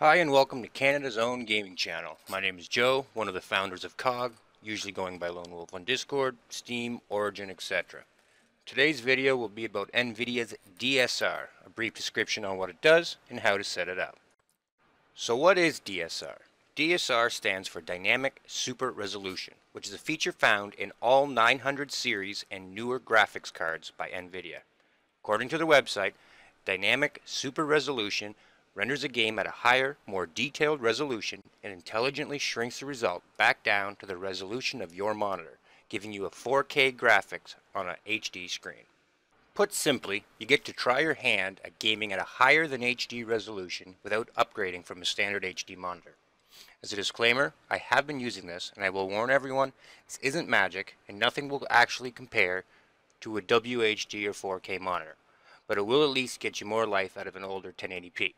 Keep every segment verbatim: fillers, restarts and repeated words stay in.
Hi and welcome to Canada's Own Gaming channel. My name is Joe, one of the founders of C O G, usually going by Lone Wolf on Discord, Steam, Origin, et cetera. Today's video will be about NVIDIA's D S R, a brief description on what it does and how to set it up. So what is D S R? D S R stands for Dynamic Super Resolution, which is a feature found in all nine hundred series and newer graphics cards by NVIDIA. According to their website, Dynamic Super Resolution renders a game at a higher, more detailed resolution and intelligently shrinks the result back down to the resolution of your monitor, giving you a four K graphics on an H D screen. Put simply, you get to try your hand at gaming at a higher than H D resolution without upgrading from a standard H D monitor. As a disclaimer, I have been using this and I will warn everyone, this isn't magic and nothing will actually compare to a W H D or four K monitor, but it will at least get you more life out of an older ten eighty p.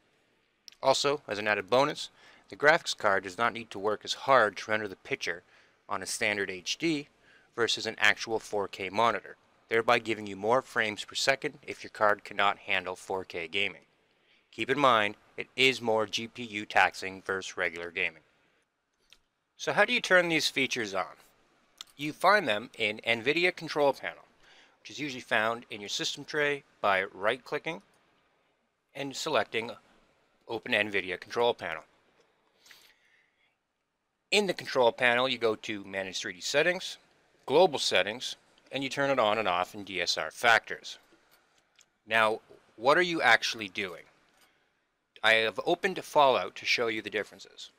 Also, as an added bonus, the graphics card does not need to work as hard to render the picture on a standard H D versus an actual four K monitor, thereby giving you more frames per second if your card cannot handle four K gaming. Keep in mind, it is more G P U taxing versus regular gaming. So how do you turn these features on? You find them in NVIDIA Control Panel, which is usually found in your system tray by right-clicking and selecting Open NVIDIA Control Panel. In the Control Panel, you go to Manage three D Settings, Global Settings, and you turn it on and off in D S R Factors. Now, what are you actually doing? I have opened Fallout to show you the differences.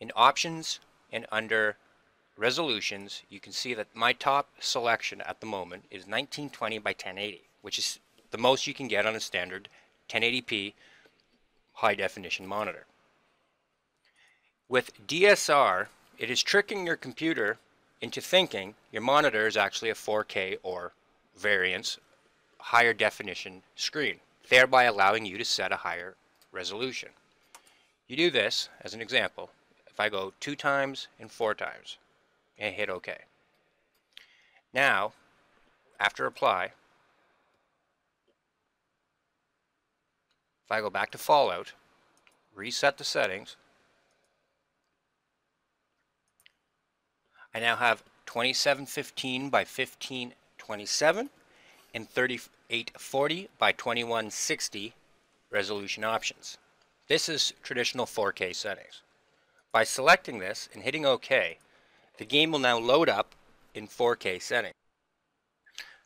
In Options and under Resolutions, you can see that my top selection at the moment is nineteen twenty by ten eighty, which is the most you can get on a standard ten eighty p high definition monitor. With D S R, it is tricking your computer into thinking your monitor is actually a four K or variance higher definition screen, thereby allowing you to set a higher resolution. You do this as an example. If I go two times and four times and hit OK. Now, after apply, if I go back to Fallout, reset the settings, I now have twenty-seven fifteen by fifteen twenty-seven and thirty-eight forty by twenty-one sixty resolution options. This is traditional four K settings. By selecting this and hitting OK, the game will now load up in four K settings.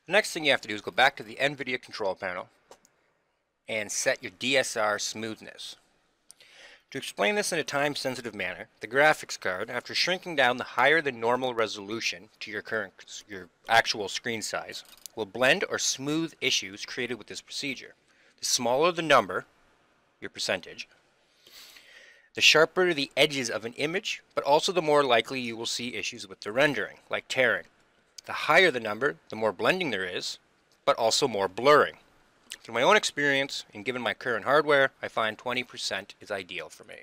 The next thing you have to do is go back to the NVIDIA Control Panel and set your D S R smoothness. To explain this in a time-sensitive manner, the graphics card, after shrinking down the higher than normal resolution to your current, your actual screen size, will blend or smooth issues created with this procedure. The smaller the number, your percentage, the sharper the edges of an image, but also the more likely you will see issues with the rendering, like tearing. The higher the number, the more blending there is, but also more blurring. Through my own experience, and given my current hardware, I find twenty percent is ideal for me.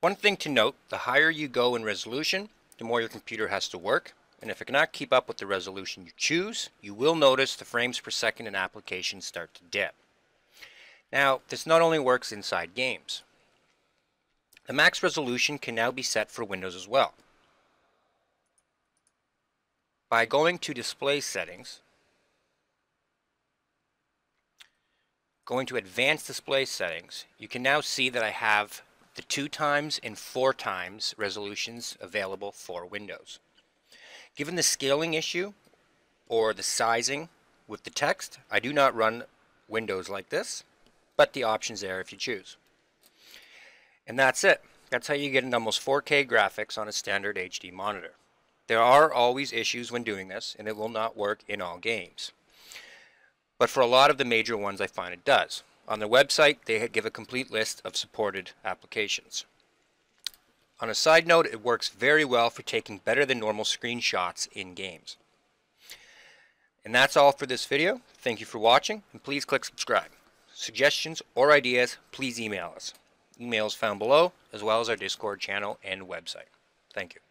One thing to note, the higher you go in resolution, the more your computer has to work, and if it cannot keep up with the resolution you choose, you will notice the frames per second in application start to dip. Now, this not only works inside games. The max resolution can now be set for Windows as well. By going to Display Settings, going to Advanced Display Settings, you can now see that I have the two times and four times resolutions available for Windows. Given the scaling issue or the sizing with the text, I do not run Windows like this, but the option's there if you choose. And that's it. That's how you get an almost four K graphics on a standard H D monitor. There are always issues when doing this, and it will not work in all games. But for a lot of the major ones, I find it does. On their website, they give a complete list of supported applications. On a side note, it works very well for taking better than normal screenshots in games. And that's all for this video. Thank you for watching, and please click subscribe. Suggestions or ideas, please email us. Emails found below, as well as our Discord channel and website. Thank you.